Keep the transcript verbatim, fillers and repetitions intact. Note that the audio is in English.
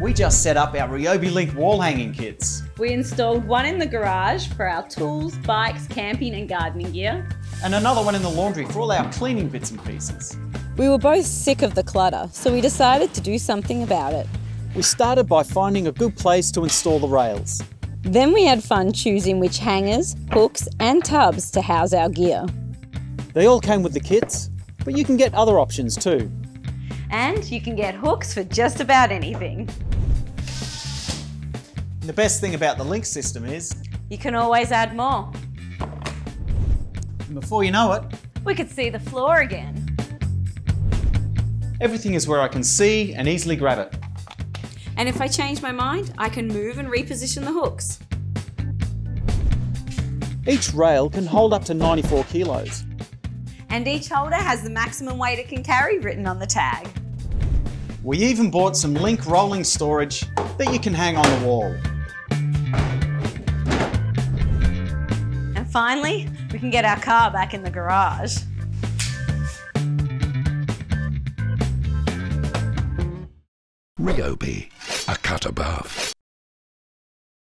we just set up our Ryobi Link wall hanging kits. We installed one in the garage for our tools, bikes, camping and gardening gear. And another one in the laundry for all our cleaning bits and pieces. We were both sick of the clutter, so we decided to do something about it. We started by finding a good place to install the rails. Then we had fun choosing which hangers, hooks and tubs to house our gear. They all came with the kits, but you can get other options too. And you can get hooks for just about anything. The best thing about the Link system is you can always add more. And before you know it, we could see the floor again. Everything is where I can see and easily grab it. And if I change my mind, I can move and reposition the hooks. Each rail can hold up to ninety-four kilos. And each holder has the maximum weight it can carry written on the tag. We even bought some Link rolling storage that you can hang on the wall. And finally, we can get our car back in the garage. Ryobi, a cut above.